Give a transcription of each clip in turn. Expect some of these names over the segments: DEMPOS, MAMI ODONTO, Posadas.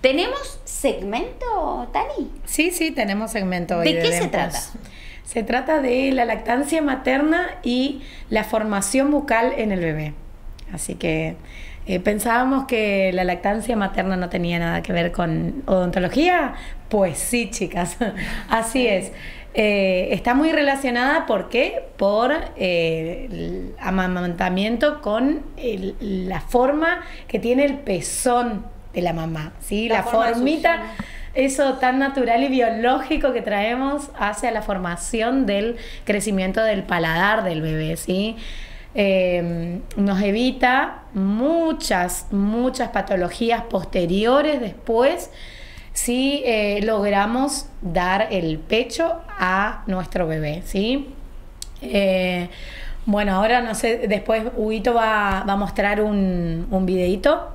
¿Tenemos segmento, Tani? Sí, sí, tenemos segmento hoy. ¿De qué se trata? Se trata de la lactancia materna y la formación bucal en el bebé. Así que pensábamos que la lactancia materna no tenía nada que ver con odontología. Pues sí, chicas, así es. Está muy relacionada, ¿por qué? Por el amamantamiento con la forma que tiene el pezón de la mamá, ¿sí? La formita, eso tan natural y biológico que traemos hacia la formación del crecimiento del paladar del bebé, ¿sí? Nos evita muchas patologías posteriores después si logramos dar el pecho a nuestro bebé, ¿sí? Bueno, ahora no sé, después Huguito va a mostrar un videito,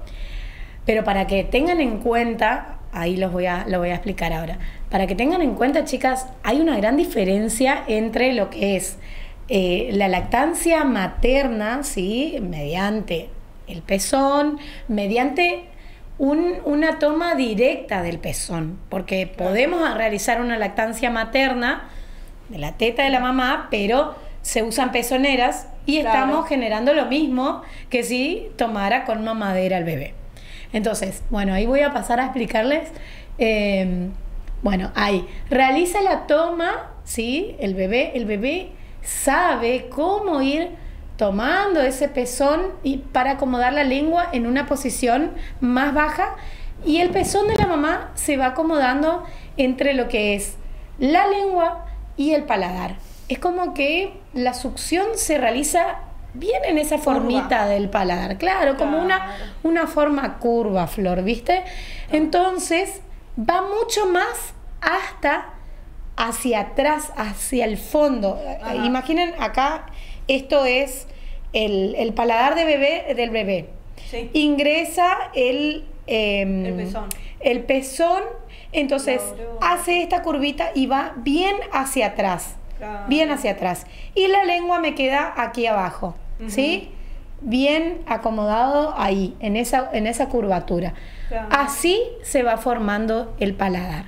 pero para que tengan en cuenta, ahí lo voy a explicar ahora, para que tengan en cuenta, chicas, hay una gran diferencia entre lo que es la lactancia materna, ¿sí? Mediante el pezón, mediante una toma directa del pezón, porque podemos realizar una lactancia materna de la teta de la mamá, pero se usan pezoneras y estamos generando lo mismo que si tomara con mamadera al bebé. Entonces, bueno, ahí voy a pasar a explicarles. Bueno, ahí realiza la toma, ¿sí? El bebé sabe cómo ir tomando ese pezón y para acomodar la lengua en una posición más baja, y el pezón de la mamá se va acomodando entre lo que es la lengua y el paladar. Es como que la succión se realiza bien en esa formita del paladar, claro, como una forma curva, Flor, ¿viste? Entonces va mucho más hacia atrás, hacia el fondo. Ajá. Imaginen acá, esto es el paladar del bebé. Sí. Ingresa el pezón, entonces hace esta curvita y va bien hacia atrás. Claro. Bien hacia atrás. Y la lengua me queda aquí abajo, uh-huh. ¿Sí? Bien acomodado ahí, en esa curvatura. Claro. Así se va formando el paladar.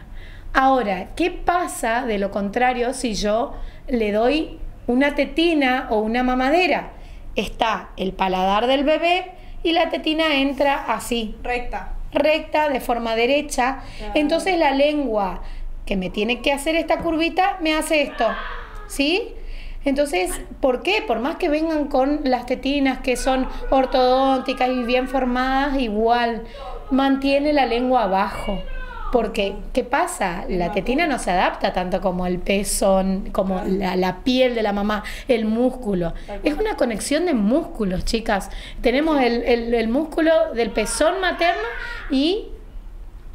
Ahora, ¿qué pasa de lo contrario si yo le doy una tetina o una mamadera? Está el paladar del bebé y la tetina entra así. Recta, de forma derecha. Claro. Entonces la lengua que me tiene que hacer esta curvita me hace esto, ¿sí? Entonces, ¿por qué? Por más que vengan con las tetinas que son ortodónticas y bien formadas, igual mantiene la lengua abajo. Porque, ¿qué pasa? La tetina no se adapta tanto como el pezón, como la piel de la mamá, el músculo. Es una conexión de músculos, chicas. Tenemos el músculo del pezón materno y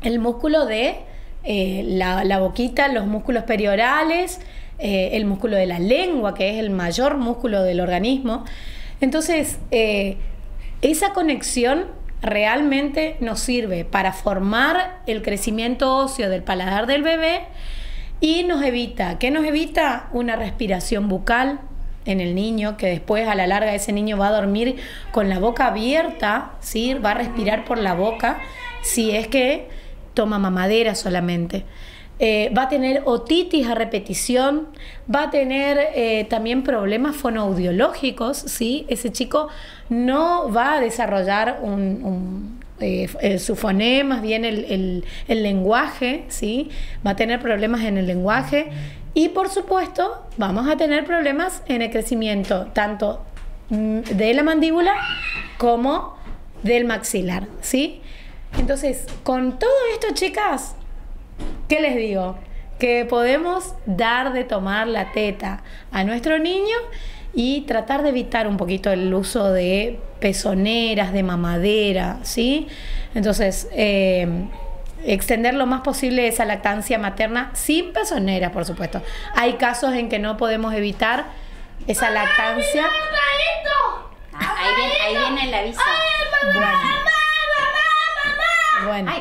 el músculo de la boquita, los músculos periorales, el músculo de la lengua, que es el mayor músculo del organismo. Entonces, esa conexión realmente nos sirve para formar el crecimiento óseo del paladar del bebé y nos evita, ¿qué nos evita? Una respiración bucal en el niño, que después a la larga ese niño va a dormir con la boca abierta, ¿sí? Va a respirar por la boca si es que toma mamadera solamente. Va a tener otitis a repetición, va a tener también problemas fonoaudiológicos, ¿sí? Ese chico no va a desarrollar sus fonemas, bien el lenguaje, ¿sí? Va a tener problemas en el lenguaje y, por supuesto, vamos a tener problemas en el crecimiento, tanto de la mandíbula como del maxilar, ¿sí? Entonces, con todo esto, chicas, ¿qué les digo? Que podemos dar de tomar la teta a nuestro niño y tratar de evitar un poquito el uso de pezoneras, de mamadera, ¿sí? Entonces, extender lo más posible esa lactancia materna sin pezoneras, por supuesto. Hay casos en que no podemos evitar esa lactancia. Ah, ahí viene el aviso. Bueno.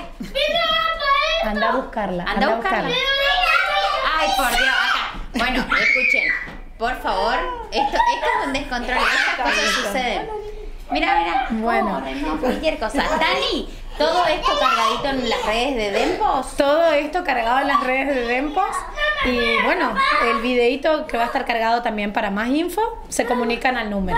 Anda a buscarla. Anda a buscarla. Ay, por Dios, acá. Bueno, escuchen, por favor. Esto es un descontrol. Estas cosas suceden. Mira. Bueno. Cualquier cosa. Tani, Todo esto cargadito en las redes de DEMPOS. Todo esto cargado en las redes de DEMPOS. Y bueno, el videito que va a estar cargado también. Para más info, se comunican al número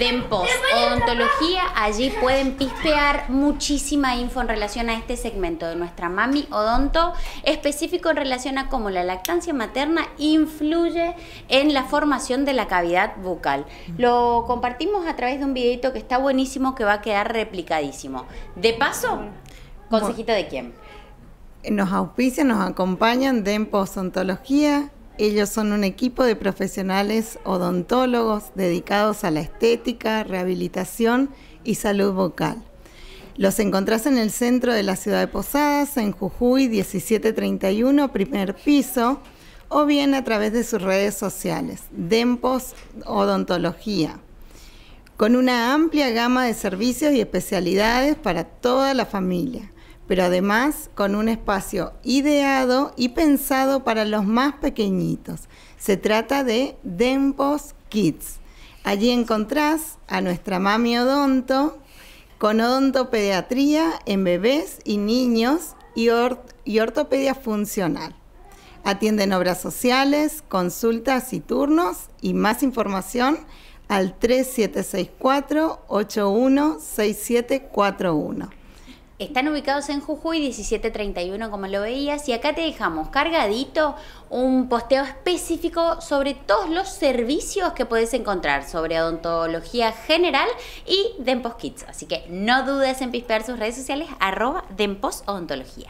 @DEMPOS Odontología. Allí pueden pispear muchísima info en relación a este segmento de nuestra Mami Odonto, específico en relación a cómo la lactancia materna influye en la formación de la cavidad bucal. Lo compartimos a través de un videito que está buenísimo, que va a quedar replicadísimo. De paso, consejito de quién. Nos auspician, nos acompañan DEMPOS Odontología. Ellos son un equipo de profesionales odontólogos dedicados a la estética, rehabilitación y salud bucal. Los encontrás en el centro de la ciudad de Posadas, en Jujuy 1731, primer piso, o bien a través de sus redes sociales, DEMPOS Odontología, con una amplia gama de servicios y especialidades para toda la familia, pero además con un espacio ideado y pensado para los más pequeñitos. Se trata de DEMPOS Kids. Allí encontrás a nuestra Mami Odonto con odontopediatría en bebés y niños y ortopedia funcional. Atienden obras sociales, consultas y turnos, y más información al 3764-816741. Están ubicados en Jujuy 1731, como lo veías, y acá te dejamos cargadito un posteo específico sobre todos los servicios que podés encontrar sobre odontología general y DEMPOS Kids. Así que no dudes en pispear sus redes sociales @DEMPOS Odontología.